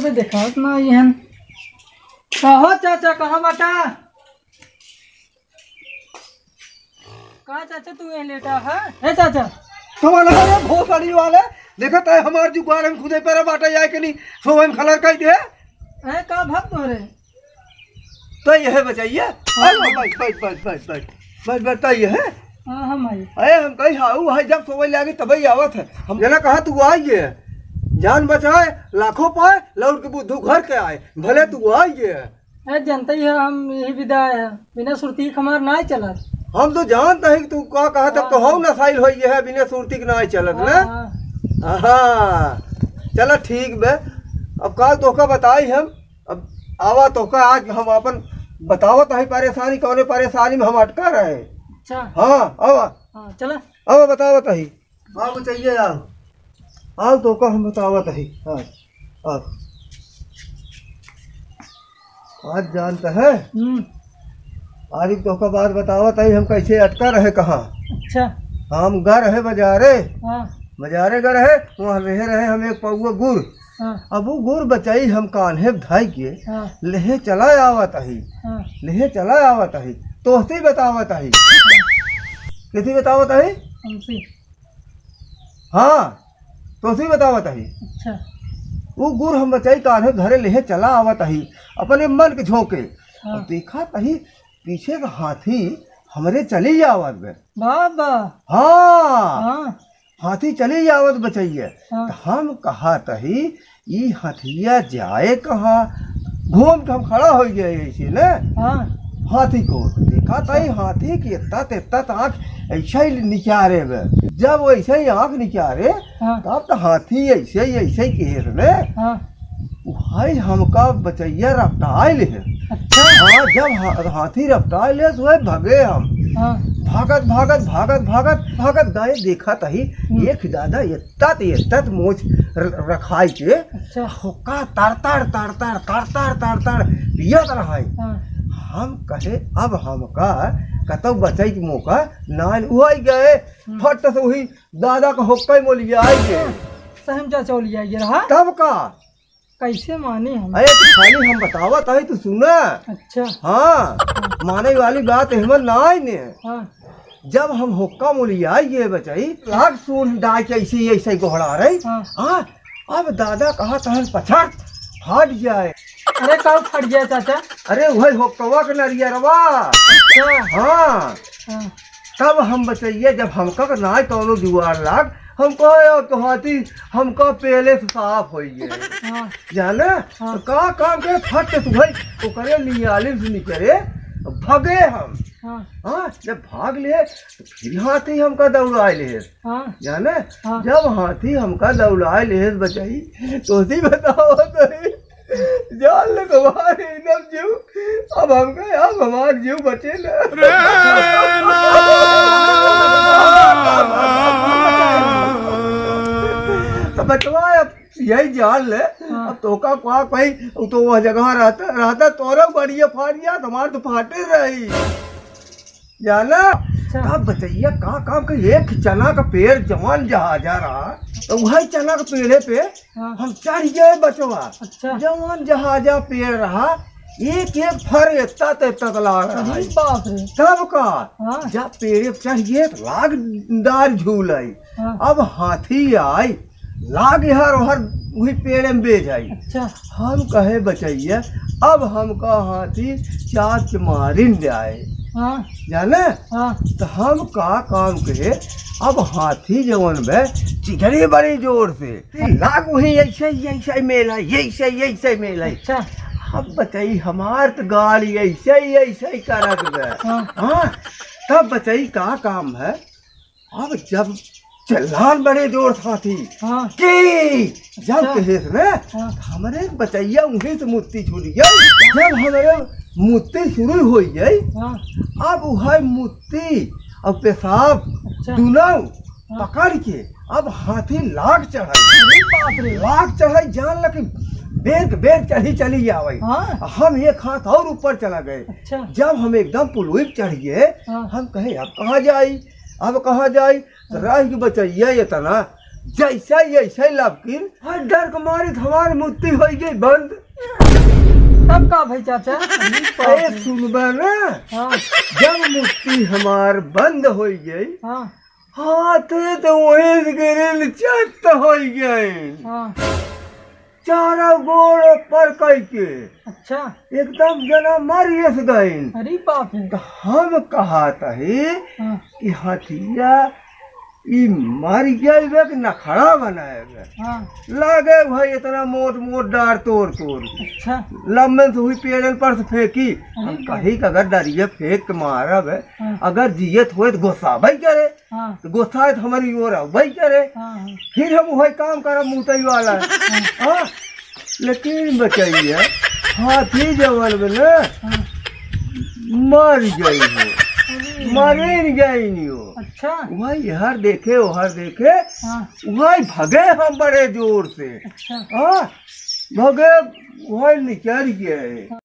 कभी देखा ना यहन। कहो चाचा, कहो बेटा, कहा चाचा तू यही लेटा है चाचा? तुम्हारा भोसड़ी वाले देखा था हमारे जुगाड़ में खुदे पैरा बाटा जाए के नहीं सो हम खलर कर दे है का भाग तोरे तो यह बचाइए। अरे भाई भाई भाई भाई भाई बस बताइए है। हां हम आए, अरे हम कहीं हाऊ है जब सोवे लागे तभी आवत है। हम जना कहा तू आइए, जान बचाए लाखों पाए लौट के बुद्धू घर के आए, भले तू आइए। अरे जानते ही हम यही विदा है, बिना सुरती खमार ना चला। हम तो जानते हैं तू का कहा तब तो हौ नसाइल होई है, बिना सुरती के ना चलत ना। हां चलो ठीक बे, अब का तोका बताई हम, अब आवा तोका आज हम अपन बताओ तो परेशानी कौन परेशानी में हम अटका रहे। अच्छा हाँ आवा, हाँ चला आवा बताओ तो बाबू चाहिए यार, आओ तो का हम बताओ तो हाँ आज जानता है आज तो का बात बताओ तो हम कैसे अटका रहे कहाँ। अच्छा हम गा रहे बजारे, हाँ बजारे गा रहे, वहाँ रहे हम एक पौआ गुड़। हाँ। अब वो गुर बचाई हम कान्हे धाई के। हाँ। लेहे चला आवत ही। हाँ। लेहे चला आवत ही तोहते बतावत ही। हाँ। किसी बतावत ही हमसे, हाँ तोहते बतावत ही। अच्छा वो गुर हम बचाई कान्हे धरे लेहे चला आवत ही अपने मन के झोंके। हाँ। अब देखा तही पीछे का हाथी हमरे चली जावत बे बाबा। हाँ, हाँ। हाथी चली जावत बचैया। हाँ। हम कहा तही ई हथिया जाए कहा, घूम के हम खड़ा हो गए ऐसे न। हाँ। हाथी को देखा तही हाथी की तत आँख ऐसा ही निचारे में, जब ऐसे ही आँख निचारे तब तो हाथी ऐसे ही घेर में। हाँ। भाई हमका बचैया रफ्तार है। अच्छा। हाँ जब हाथी रफ्तार ले तो भगे हम। हाँ। भागत भागत भागत भागत भागत गाय देखा तही एक दादा ये तत मोच रखाई के। अच्छा। होका तार तार पियत रहाई। हम कहे अब हमका कतौ बचई के मौका नाल उई गए, फट से वही दादा का होक्का मोलिया आई के सहम जा चौलिया ये रहा। तब का कैसे माने हम? अरे तू खाली हम बतावा ताही तू सुना। अच्छा हाँ माने वाली बात हिम्मत ना आई ने। हाँ। जब हम हुक्का मोलिया ये बचाई लाख सून डाल के ऐसे ऐसे घोड़ा रही। हाँ अब दादा कहा तहन पछाड़ फट जाए। अरे कब फट जाए चाचा? अरे वही हुक्का के नरियरवा। अच्छा हाँ तब हम बचैया जब हमका ना तो जुआर लाग हमको तो हाथी हमको पहले से साफ हो गए। हाँ। जाना तो का काम के फट से सुबह नियाली से निकले भगे हम। हाँ। हाँ जब भाग लिए तो फिर हाथी हमका दौड़ाए ले। हाँ। जाना हाँ। जब हाथी हमका दौड़ाए ले बचाई तो ही बताओ तो जान तुम्हारे एकदम जीव, अब हमका अब हमारे जीव बचे ना बटवा यही जान ले। हाँ। अब तोका का भाई तो वह जगह रहता तोरा बढ़िया फाड़िया तुम्हारे तो फाटे रही जाना। अब बचैया का काम का एक चना का पेड़ जवान जहा जा रहा तो वही चना के पेड़े पे। हाँ। हम चढ़ गए बचवा। अच्छा। जवान जहाजा पेड़ रहा एक एक फर इतना बाप रे। तब का जब पेड़ चढ़ गए लाग डार झूल आई। अब हाथी आई लाग हर हर वही पेड़ में बेच आई। अच्छा। हम कहे बचैया अब हमका हाथी चाँच मारिन जाए। हाँ। जाने हाँ। तो हम का काम के अब हाथी जवन में चिखरी बड़ी जोर से लाग वही ऐसे मेला ऐसे मेला। अच्छा। अब बचाई हमार तो गाड़ी ऐसे करत बे। हाँ। हाँ तब बचाई का काम है अब जब चलान बड़े जोर साथी। हाँ। की जब कहेस में हमारे बचैया उन्हीं से मूर्ति छूट गई। जब हमारे मूर्ति शुरू हो गई। हाँ। अब वह मूर्ति अब पेशाब दुनाऊ पकड़ के अब हाथी लाग चढ़ाई जान लगी बेर चढ़ी चली जावे। हाँ। हम एक हाथ और ऊपर चला गए। अच्छा। जब हम एकदम पुलवे चढ़ गए हम कहे अब कहाँ जाई तो रह बचैया इतना जैसा जैसा लबकिन हर डर कुमारी हमार मुक्ति हो गई बंद। तब का भाई चाचा सुनबा ना, जब मुक्ति हमार बंद हो गई हाथ तो चत हो गए चारा गोड़ पर कई के अच्छा एकदम जना मारियस गए। अरे बाप रे। हम कहा तहे कि हथिया ई मर गए नखड़ा बनाएगा लागे भाई इतना मोट मोट डार तोड़ तोड़ अच्छा लम्बे से हुई पेड़ पर से फेंकी। हम कही कि अगर डरिए फेंक मारब अगर जियत हो तो गुस्सा भाई करे तो गुस्सा तो हमारी ओर भाई करे फिर हम वही काम करब मुँह वाला हाँ। लेकिन बचाइए हाथी जवन में न मर गई हो मरे गई हो अच्छा वही हर देखे हर देखे वही भगे हम बड़े जोर से अच्छा भगे वही निकल गए।